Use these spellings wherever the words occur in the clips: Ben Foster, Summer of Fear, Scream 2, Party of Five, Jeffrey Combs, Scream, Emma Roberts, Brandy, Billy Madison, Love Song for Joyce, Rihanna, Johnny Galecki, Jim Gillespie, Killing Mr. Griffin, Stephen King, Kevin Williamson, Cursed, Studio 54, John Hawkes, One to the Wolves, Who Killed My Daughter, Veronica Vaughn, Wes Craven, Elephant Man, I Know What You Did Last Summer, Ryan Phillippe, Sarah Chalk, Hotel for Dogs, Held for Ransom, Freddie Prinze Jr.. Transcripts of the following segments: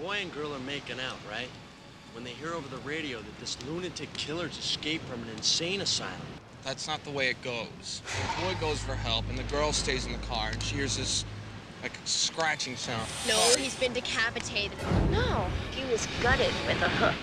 Boy and girl are making out, right? When they hear over the radio that this lunatic killer's escaped from an insane asylum. That's not the way it goes. The boy goes for help, and the girl stays in the car, and she hears this, like, scratching sound. No, he's been decapitated. No, he was gutted with a hook.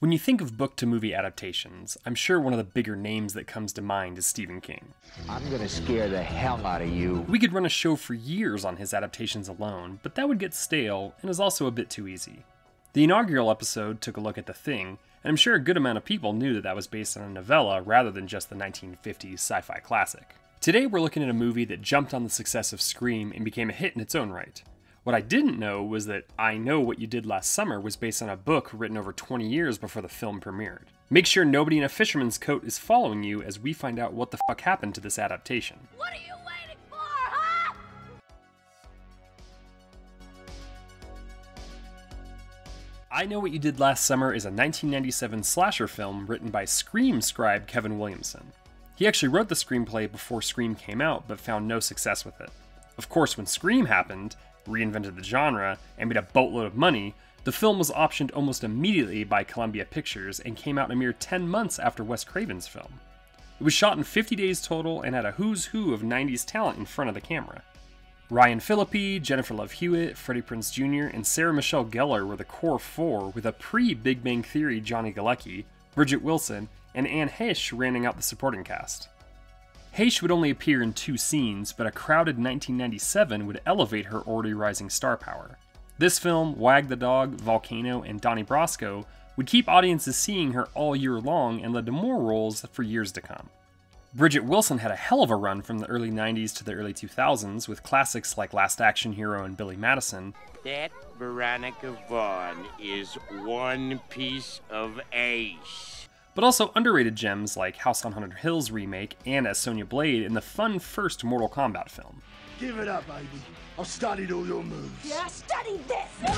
When you think of book-to-movie adaptations, I'm sure one of the bigger names that comes to mind is Stephen King. I'm gonna scare the hell out of you. We could run a show for years on his adaptations alone, but that would get stale and is also a bit too easy. The inaugural episode took a look at The Thing, and I'm sure a good amount of people knew that that was based on a novella rather than just the 1950s sci-fi classic. Today we're looking at a movie that jumped on the success of Scream and became a hit in its own right. What I didn't know was that I Know What You Did Last Summer was based on a book written over 20 years before the film premiered. Make sure nobody in a fisherman's coat is following you as we find out what the fuck happened to this adaptation. What are you waiting for, huh? I Know What You Did Last Summer is a 1997 slasher film written by Scream scribe Kevin Williamson. He actually wrote the screenplay before Scream came out, but found no success with it. Of course, when Scream happened, reinvented the genre, and made a boatload of money, the film was optioned almost immediately by Columbia Pictures and came out a mere 10 months after Wes Craven's film. It was shot in 50 days total and had a who's who of 90s talent in front of the camera. Ryan Phillippe, Jennifer Love Hewitt, Freddie Prinze Jr., and Sarah Michelle Gellar were the core four, with a pre-Big Bang Theory Johnny Galecki, Bridget Wilson, and Anne Heche rounding out the supporting cast. Heche would only appear in 2 scenes, but a crowded 1997 would elevate her already rising star power. This film, Wag the Dog, Volcano, and Donnie Brasco would keep audiences seeing her all year long and led to more roles for years to come. Bridget Wilson had a hell of a run from the early 90s to the early 2000s with classics like Last Action Hero and Billy Madison. That Veronica Vaughn is one piece of ace. But also underrated gems like House on Hunter Hill's remake and as Sonya Blade in the fun first Mortal Kombat film. Give it up, baby. I've studied all your moves. Yeah, I studied this!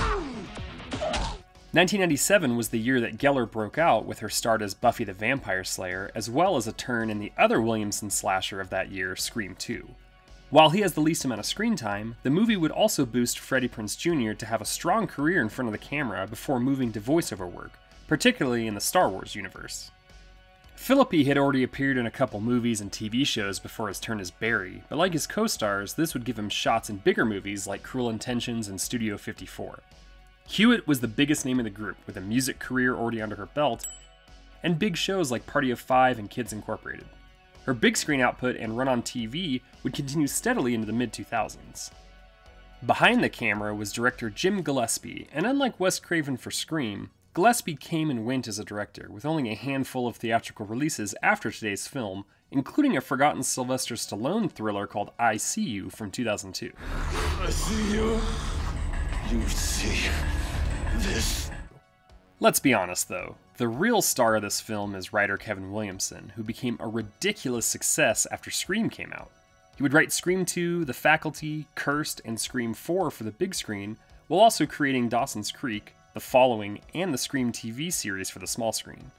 1997 was the year that Gellar broke out with her start as Buffy the Vampire Slayer, as well as a turn in the other Williamson slasher of that year, Scream 2. While he has the least amount of screen time, the movie would also boost Freddie Prinze Jr. to have a strong career in front of the camera before moving to voiceover work, particularly in the Star Wars universe. Phillippe had already appeared in a couple movies and TV shows before his turn as Barry, but like his co-stars, this would give him shots in bigger movies like Cruel Intentions and Studio 54. Hewitt was the biggest name in the group, with a music career already under her belt, and big shows like Party of Five and Kids Incorporated. Her big screen output and run on TV would continue steadily into the mid-2000s. Behind the camera was director Jim Gillespie, and unlike Wes Craven for Scream, Gillespie came and went as a director, with only a handful of theatrical releases after today's film, including a forgotten Sylvester Stallone thriller called I See You from 2002. I see you. You see this. Let's be honest though, the real star of this film is writer Kevin Williamson, who became a ridiculous success after Scream came out. He would write Scream 2, The Faculty, Cursed, and Scream 4 for the big screen, while also creating Dawson's Creek, The Following, and the Scream TV series for the small screen.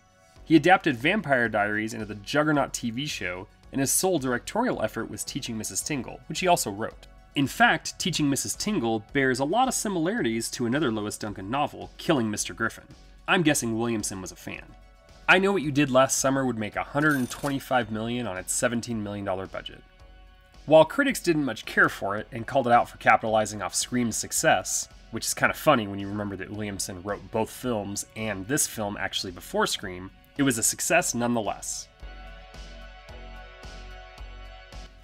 He adapted Vampire Diaries into the Juggernaut TV show, and his sole directorial effort was Teaching Mrs. Tingle, which he also wrote. In fact, Teaching Mrs. Tingle bears a lot of similarities to another Lois Duncan novel, Killing Mr. Griffin. I'm guessing Williamson was a fan. I Know What You Did Last Summer would make $125 million on its $17 million budget. While critics didn't much care for it and called it out for capitalizing off Scream's success, which is kind of funny when you remember that Williamson wrote both films and this film actually before Scream, it was a success nonetheless.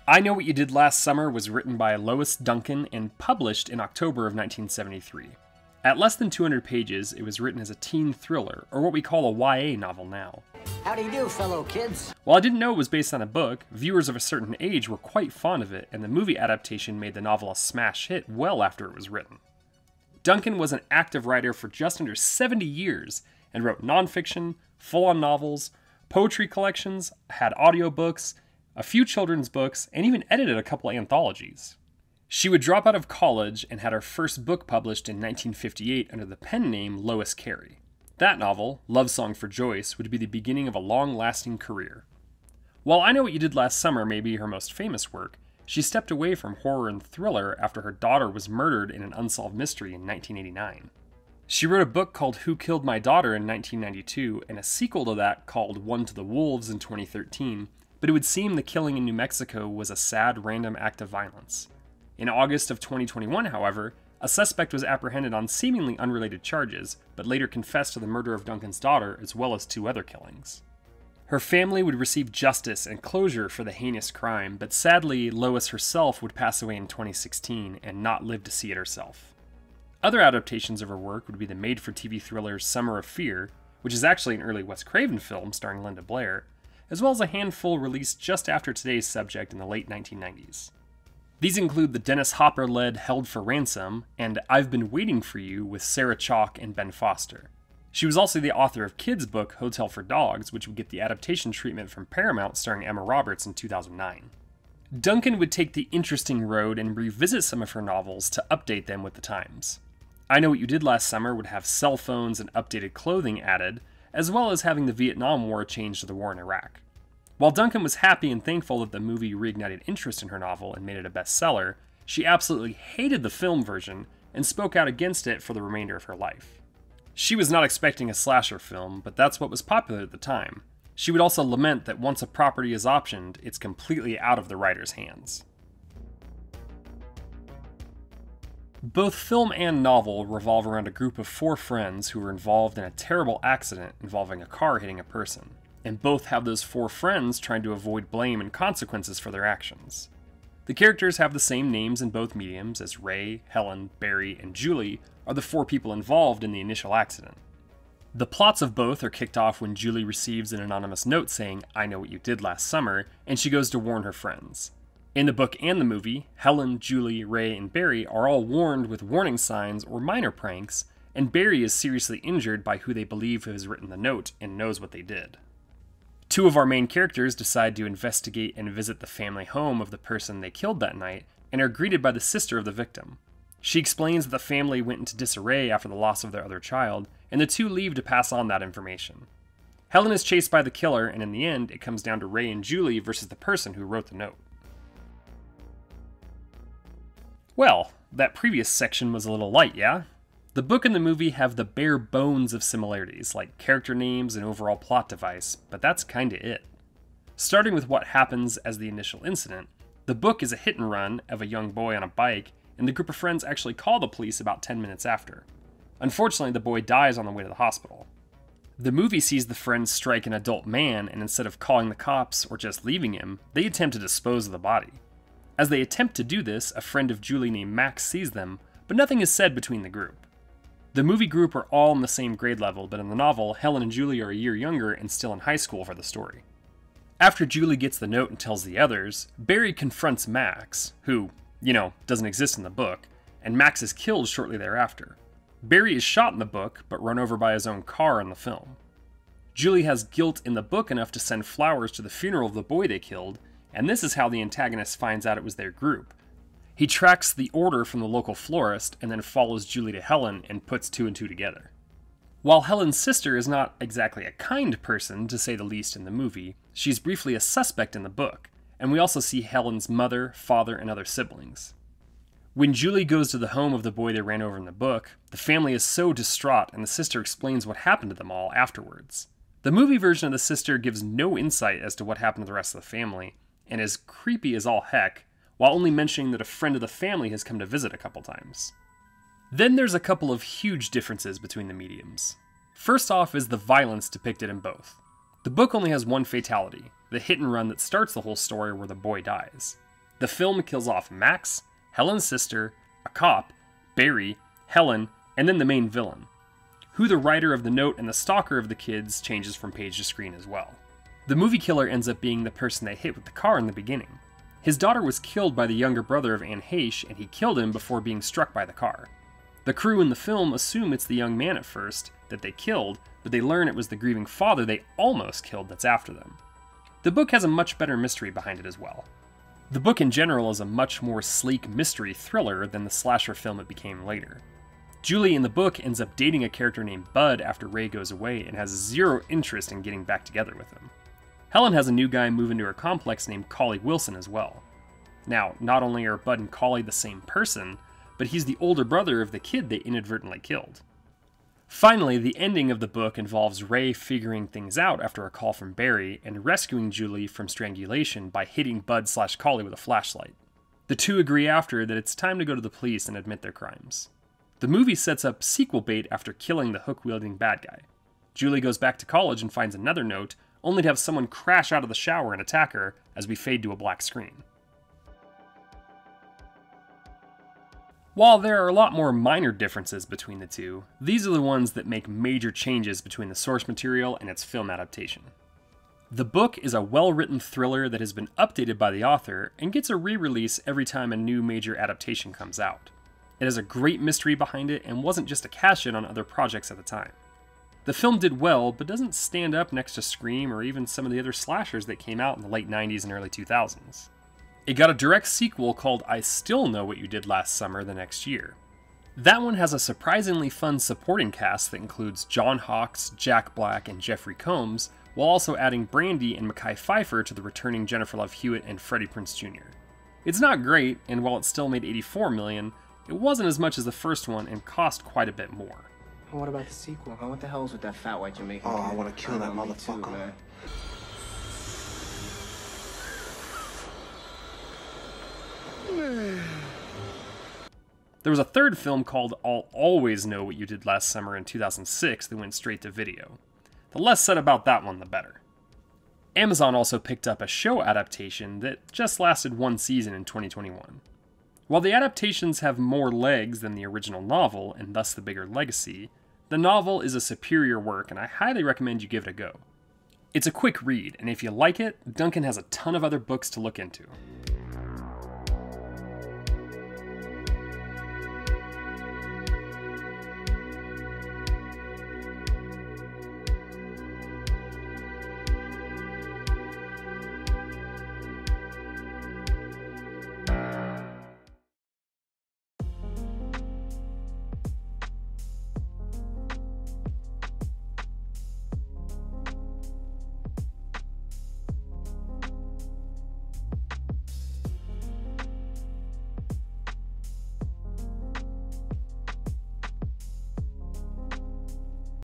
I Know What You Did Last Summer was written by Lois Duncan and published in October of 1973. At less than 200 pages, it was written as a teen thriller, or what we call a YA novel now. How do you do, fellow kids? While I didn't know it was based on a book, viewers of a certain age were quite fond of it, and the movie adaptation made the novel a smash hit well after it was written. Duncan was an active writer for just under 70 years and wrote nonfiction, full-on novels, poetry collections, had audiobooks, a few children's books, and even edited a couple anthologies. She would drop out of college and had her first book published in 1958 under the pen name Lois Carey. That novel, Love Song for Joyce, would be the beginning of a long-lasting career. While I Know What You Did Last Summer may be her most famous work, she stepped away from horror and thriller after her daughter was murdered in an unsolved mystery in 1989. She wrote a book called Who Killed My Daughter in 1992 and a sequel to that called One to the Wolves in 2013, but it would seem the killing in New Mexico was a sad random act of violence. In August of 2021, however, a suspect was apprehended on seemingly unrelated charges, but later confessed to the murder of Duncan's daughter as well as two other killings. Her family would receive justice and closure for the heinous crime, but sadly, Lois herself would pass away in 2016 and not live to see it herself. Other adaptations of her work would be the made-for-TV thriller Summer of Fear, which is actually an early Wes Craven film starring Linda Blair, as well as a handful released just after today's subject in the late 1990s. These include the Dennis Hopper-led Held for Ransom and I've Been Waiting for You with Sarah Chalk and Ben Foster. She was also the author of kids' book Hotel for Dogs, which would get the adaptation treatment from Paramount starring Emma Roberts in 2009. Duncan would take the interesting road and revisit some of her novels to update them with the times. I Know What You Did Last Summer would have cell phones and updated clothing added, as well as having the Vietnam War changed to the war in Iraq. While Duncan was happy and thankful that the movie reignited interest in her novel and made it a bestseller, she absolutely hated the film version and spoke out against it for the remainder of her life. She was not expecting a slasher film, but that's what was popular at the time. She would also lament that once a property is optioned, it's completely out of the writer's hands. Both film and novel revolve around a group of four friends who were involved in a terrible accident involving a car hitting a person, and both have those four friends trying to avoid blame and consequences for their actions. The characters have the same names in both mediums, as Ray, Helen, Barry, and Julie are the four people involved in the initial accident. The plots of both are kicked off when Julie receives an anonymous note saying, "I know what you did last summer," and she goes to warn her friends. In the book and the movie, Helen, Julie, Ray, and Barry are all warned with warning signs or minor pranks, and Barry is seriously injured by who they believe has written the note and knows what they did. Two of our main characters decide to investigate and visit the family home of the person they killed that night, and are greeted by the sister of the victim. She explains that the family went into disarray after the loss of their other child, and the two leave to pass on that information. Helen is chased by the killer, and in the end, it comes down to Ray and Julie versus the person who wrote the note. Well, that previous section was a little light, yeah? The book and the movie have the bare bones of similarities, like character names and overall plot device, but that's kinda it. Starting with what happens as the initial incident, the book is a hit and run of a young boy on a bike, and the group of friends actually call the police about 10 minutes after. Unfortunately, the boy dies on the way to the hospital. The movie sees the friends strike an adult man, and instead of calling the cops or just leaving him, they attempt to dispose of the body. As they attempt to do this, a friend of Julie named Max sees them, but nothing is said between the group. The movie group are all in the same grade level, but in the novel, Helen and Julie are a year younger and still in high school for the story. After Julie gets the note and tells the others, Barry confronts Max, who, you know, doesn't exist in the book, and Max is killed shortly thereafter. Barry is shot in the book, but run over by his own car in the film. Julie has guilt in the book enough to send flowers to the funeral of the boy they killed, and this is how the antagonist finds out it was their group. He tracks the order from the local florist and then follows Julie to Helen and puts two and two together. While Helen's sister is not exactly a kind person, to say the least, in the movie, she's briefly a suspect in the book, and we also see Helen's mother, father, and other siblings. When Julie goes to the home of the boy they ran over in the book, the family is so distraught and the sister explains what happened to them all afterwards. The movie version of the sister gives no insight as to what happened to the rest of the family, and is creepy as all heck, while only mentioning that a friend of the family has come to visit a couple times. Then there's a couple of huge differences between the mediums. First off is the violence depicted in both. The book only has one fatality, the hit and run that starts the whole story where the boy dies. The film kills off Max, Helen's sister, a cop, Barry, Helen, and then the main villain. Who the writer of the note and the stalker of the kids changes from page to screen as well. The movie killer ends up being the person they hit with the car in the beginning. His daughter was killed by the younger brother of Anne Heche, and he killed him before being struck by the car. The crew in the film assume it's the young man at first that they killed, but they learn it was the grieving father they almost killed that's after them. The book has a much better mystery behind it as well. The book in general is a much more sleek mystery thriller than the slasher film it became later. Julie in the book ends up dating a character named Bud after Ray goes away and has zero interest in getting back together with him. Helen has a new guy move into her complex named Collie Wilson as well. Now, not only are Bud and Collie the same person, but he's the older brother of the kid they inadvertently killed. Finally, the ending of the book involves Ray figuring things out after a call from Barry and rescuing Julie from strangulation by hitting Bud/Collie with a flashlight. The two agree after that it's time to go to the police and admit their crimes. The movie sets up sequel bait after killing the hook-wielding bad guy. Julie goes back to college and finds another note, only to have someone crash out of the shower and attack her as we fade to a black screen. While there are a lot more minor differences between the two, these are the ones that make major changes between the source material and its film adaptation. The book is a well-written thriller that has been updated by the author and gets a re-release every time a new major adaptation comes out. It has a great mystery behind it and wasn't just a cash-in on other projects at the time. The film did well, but doesn't stand up next to Scream or even some of the other slashers that came out in the late 90s and early 2000s. It got a direct sequel called I Still Know What You Did Last Summer the next year. That one has a surprisingly fun supporting cast that includes John Hawkes, Jack Black, and Jeffrey Combs, while also adding Brandy and Mekhi Phifer to the returning Jennifer Love Hewitt and Freddie Prinze Jr. It's not great, and while it still made $84 million, it wasn't as much as the first one and cost quite a bit more. What about the sequel? What the hell is with that fat white Jamaican? Oh, I want to kill that motherfucker, man. There was a third film called I'll Always Know What You Did Last Summer in 2006 that went straight to video. The less said about that one, the better. Amazon also picked up a show adaptation that just lasted one season in 2021. While the adaptations have more legs than the original novel, and thus the bigger legacy, the novel is a superior work and I highly recommend you give it a go. It's a quick read, and if you like it, Duncan has a ton of other books to look into.